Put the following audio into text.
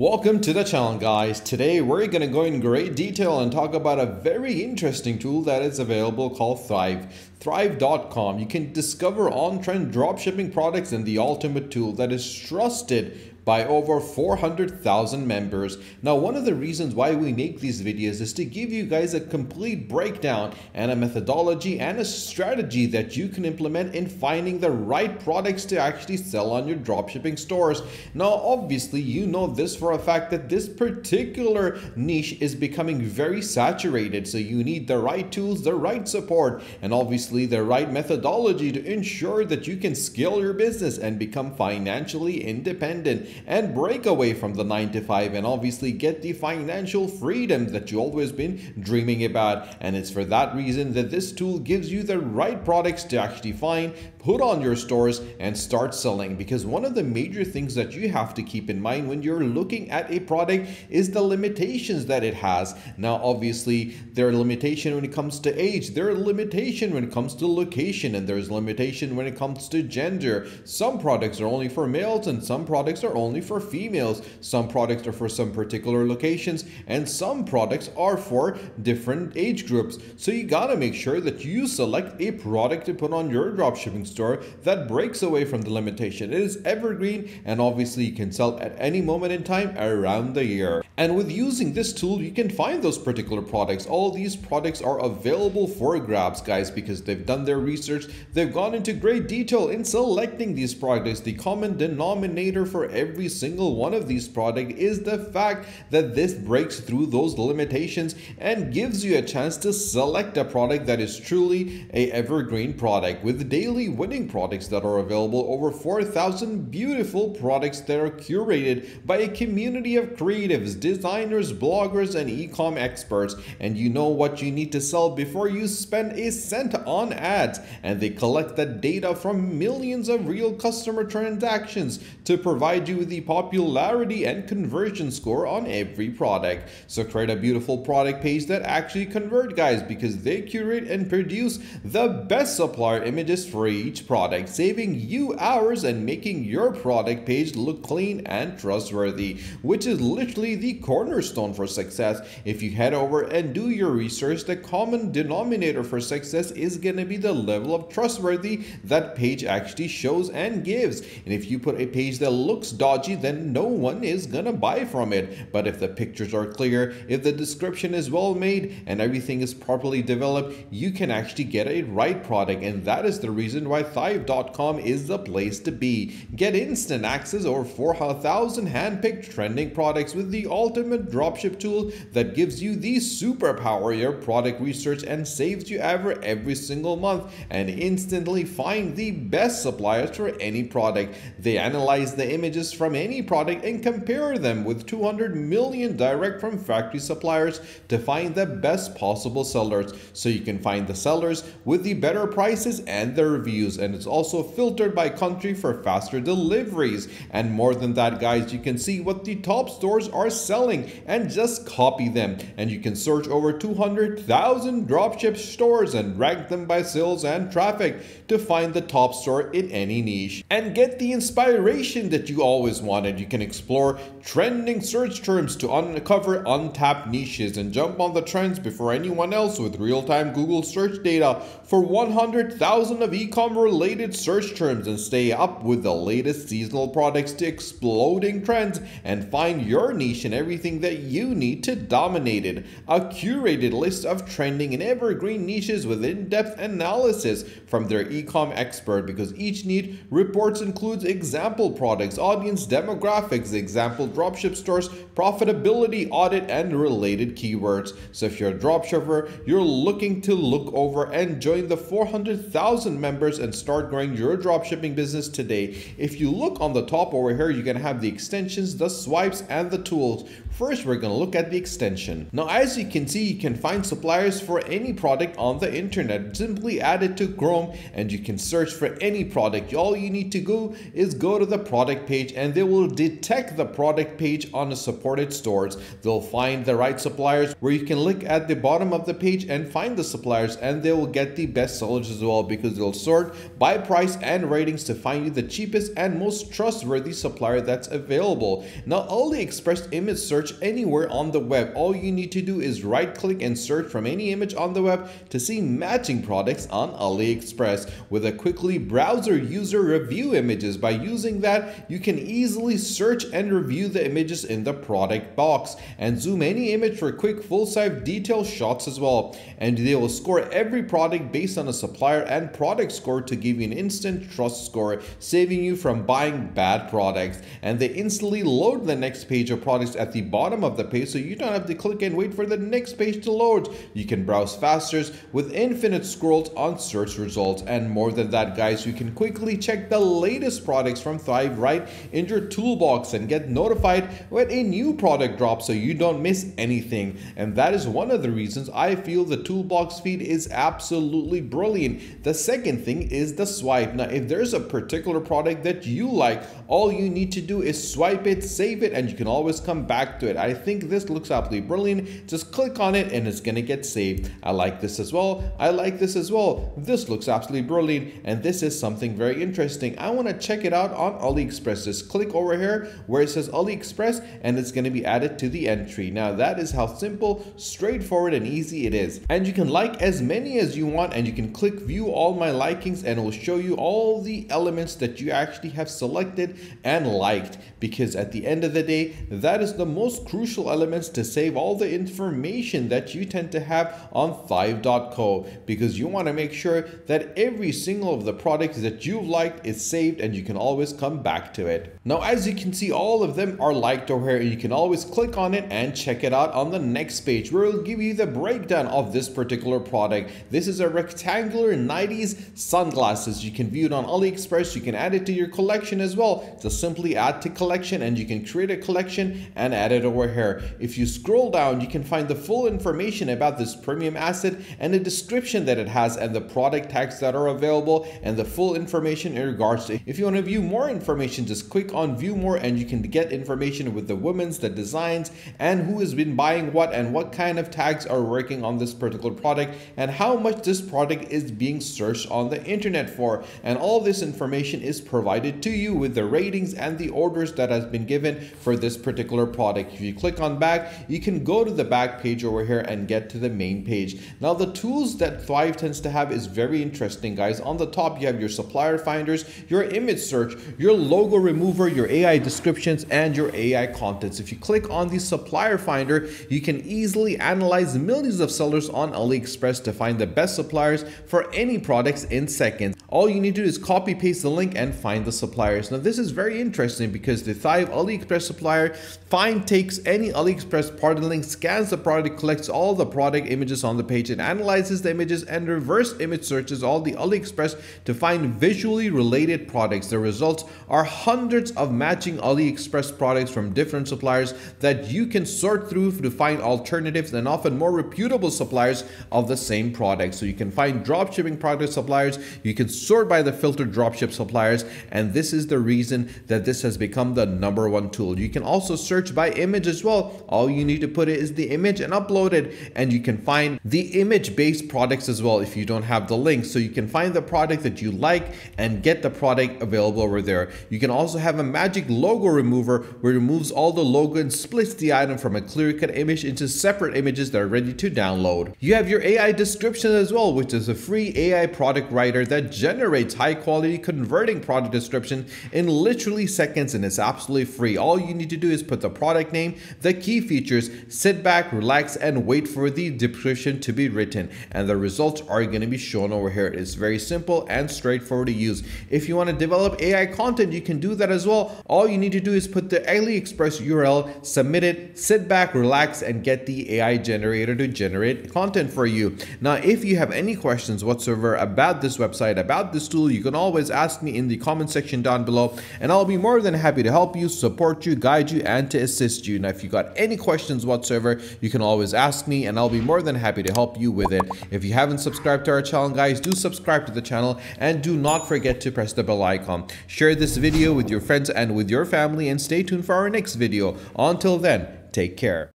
Welcome to the channel, guys. Today we're going to go in great detail and talk about a very interesting tool that is available called Thrive. Thrive.com. You can discover on-trend dropshipping products and the ultimate tool that is trusted by over 400,000 members. Now, one of the reasons why we make these videos is to give you guys a complete breakdown and a methodology and a strategy that you can implement in finding the right products to actually sell on your dropshipping stores. Now, obviously, you know this for a fact that this particular niche is becoming very saturated. So you need the right tools, the right support, and obviously the right methodology to ensure that you can scale your business and become financially independent and break away from the 9-to-5 and obviously get the financial freedom that you've always been dreaming about. And it's for that reason that this tool gives you the right products to actually find, put on your stores, and start selling. Because one of the major things that you have to keep in mind when you're looking at a product is the limitations that it has. Now, obviously, there are limitations when it comes to age, there are limitations when it comes to location, and there's limitation when it comes to gender. Some products are only for males and some products are only for females. Some products are for some particular locations and some products are for different age groups. So you gotta make sure that you select a product to put on your dropshipping store that breaks away from the limitation. It is evergreen and obviously you can sell at any moment in time around the year. And with using this tool, you can find those particular products. All these products are available for grabs, guys, because they've done their research. They've gone into great detail in selecting these products. The common denominator for every single one of these products is the fact that this breaks through those limitations and gives you a chance to select a product that is truly a evergreen product. With daily winning products that are available, over 4,000 beautiful products that are curated by a community of creatives, designers, bloggers, and e-com experts. And you know what you need to sell before you spend a cent on ads, and they collect that data from millions of real customer transactions to provide you with the popularity and conversion score on every product. So create a beautiful product page that actually convert, guys, because they curate and produce the best supplier images for each product, saving you hours and making your product page look clean and trustworthy, which is literally the cornerstone for success. If you head over and do your research, the common denominator for success is going to be the level of trustworthy that page actually shows and gives. And if you put a page that looks dodgy, then no one is gonna buy from it. But if the pictures are clear, if the description is well made and everything is properly developed, you can actually get a right product. And that is the reason why Thrive.com is the place to be. Get instant access over 4,000 hand-picked trending products with the ultimate dropship tool that gives you the superpower your product research and saves you ever every single month, and instantly find the best suppliers for any product. They analyze the images from any product and compare them with 200 million direct from factory suppliers to find the best possible sellers. So you can find the sellers with the better prices and the reviews, and it's also filtered by country for faster deliveries. And more than that, guys, you can see what the top stores are selling and just copy them, and you can search over 200,000 dropship stores and rank them by sales and traffic to find the top store in any niche and get the inspiration that you always wanted. You can explore trending search terms to uncover untapped niches and jump on the trends before anyone else with real-time Google search data for 100,000 of e-com related search terms, and stay up with the latest seasonal products to exploding trends and find your niche and everything that you need to dominate it. A curated list of trending and evergreen niches with in-depth analysis from their e-com expert, because each niche reports includes example products, audience demographics, example dropship stores, profitability, audit, and related keywords. So if you're a dropshipper, you're looking to look over and join the 400,000 members and start growing your dropshipping business today. If you look on the top over here, you're gonna have the extensions, the swipes, and the tools. First, we're gonna look at the extension. Now, as you can see, you can find suppliers for any product on the internet. Simply add it to Chrome and you can search for any product. All you need to do is go to the product page, and they will detect the product page on the supported stores. They'll find the right suppliers, where you can look at the bottom of the page and find the suppliers, and they will get the best sellers as well, because they'll sort by price and ratings to find you the cheapest and most trustworthy supplier that's available. Now, AliExpress image search anywhere on the web. All you need to do is right click and search from any image on the web to see matching products on AliExpress. With a quickly browser user review images, by using that you can easily search and review the images in the product box and zoom any image for quick full size detail shots as well. And they will score every product based on a supplier and product score to give you an instant trust score, saving you from buying bad products. And they instantly load the next page of products at the bottom of the page, so you don't have to click and wait for the next page to load. You can browse faster with infinite scrolls on search results. And more than that, guys, you can quickly check the latest products from Thrive right in your toolbox and get notified when a new product drops, so you don't miss anything. And that is one of the reasons I feel the toolbox feed is absolutely brilliant. The second thing is the swipe. Now, if there's a particular product that you like, all you need to do is swipe it, save it, and you can always come back to it. I think this looks absolutely brilliant. Just click on it and it's gonna get saved. I like this as well. I like this as well. This looks absolutely brilliant, and this is something very interesting. I want to check it out on AliExpress. Just click over here where it says AliExpress and it's going to be added to the entry. Now, that is how simple, straightforward, and easy it is. And you can like as many as you want, and you can click view all my likings and it will show you all the elements that you actually have selected and liked, because at the end of the day, that is the most crucial elements to save all the information that you tend to have on Thrive.co, because you want to make sure that every single of the products that you've liked is saved and you can always come back to it. Now, as you can see, all of them are liked over here and you can always click on it and check it out on the next page where it'll give you the breakdown of this particular product. This is a rectangular 90s sunglasses. You can view it on AliExpress. You can add it to your collection as well. So simply add to collection, and you can create a collection and add it over here. If you scroll down, you can find the full information about this premium asset and the description that it has and the product tags that are available and the full information in regards to it. If you want to view more information, just click on view more and you can get information with the women's, the designs, and who has been buying what and what kind of tags are working on this particular product and how much this product is being searched on the internet for. And all this information is provided to you with the ratings and the orders that has been given for this particular product. If you click on back, you can go to the back page over here and get to the main page. Now, the tools that Thrive tends to have is very interesting, guys. On the top, you have your supplier finders, your image search, your logo remover, your AI descriptions, and your AI contents. If you click on the supplier finder, you can easily analyze millions of sellers on AliExpress to find the best suppliers for any products in seconds. All you need to do is copy paste the link and find the suppliers. Now, this is very interesting because the Thrive AliExpress supplier find takes any AliExpress product link, scans the product, collects all the product images on the page, and analyzes the images and reverse image searches all the AliExpress to find visually related products. The results are hundreds of matching AliExpress products from different suppliers that you can sort through to find alternatives and often more reputable suppliers of the same product. So you can find dropshipping product suppliers, you can sort by the filter dropship suppliers, and this is the reason that this has become the #1 tool. You can also search by image as well. All you need to put is the image and upload it, and you can find the image based products as well if you don't have the link. So you can find the product that you like and get the product available over there. You can also have a magic logo remover where it removes all the logo and splits the item from a clear cut image into separate images that are ready to download. You have your AI description as well, which is a free AI product writer that generates high quality converting product description in literally seconds, and it's absolutely free. All you need to do is put the product name, the key features, sit back, relax, and wait for the description to be written, and the results are going to be shown over here. It's very simple and straightforward to use. If you want to develop AI content, you can do that as well. All you need to do is put the AliExpress URL, submit it, sit back, relax, and get the AI generator to generate content for you. Now, if you have any questions whatsoever about this website, about this tool, you can always ask me in the comment section down below, and I'll be more than happy to help you, support you, guide you, and to assist you. Now, if you got any questions whatsoever, you can always ask me and I'll be more than happy to help you with it. If you haven't subscribed to our channel, guys, do subscribe to the channel and do not forget to press the bell icon. Share this video with your friends and with your family, and stay tuned for our next video. Until then, take care.